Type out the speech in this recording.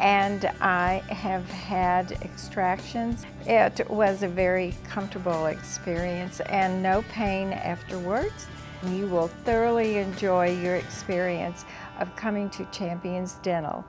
and I have had extractions. It was a very comfortable experience and no pain afterwards. You will thoroughly enjoy your experience of coming to Champions Dental.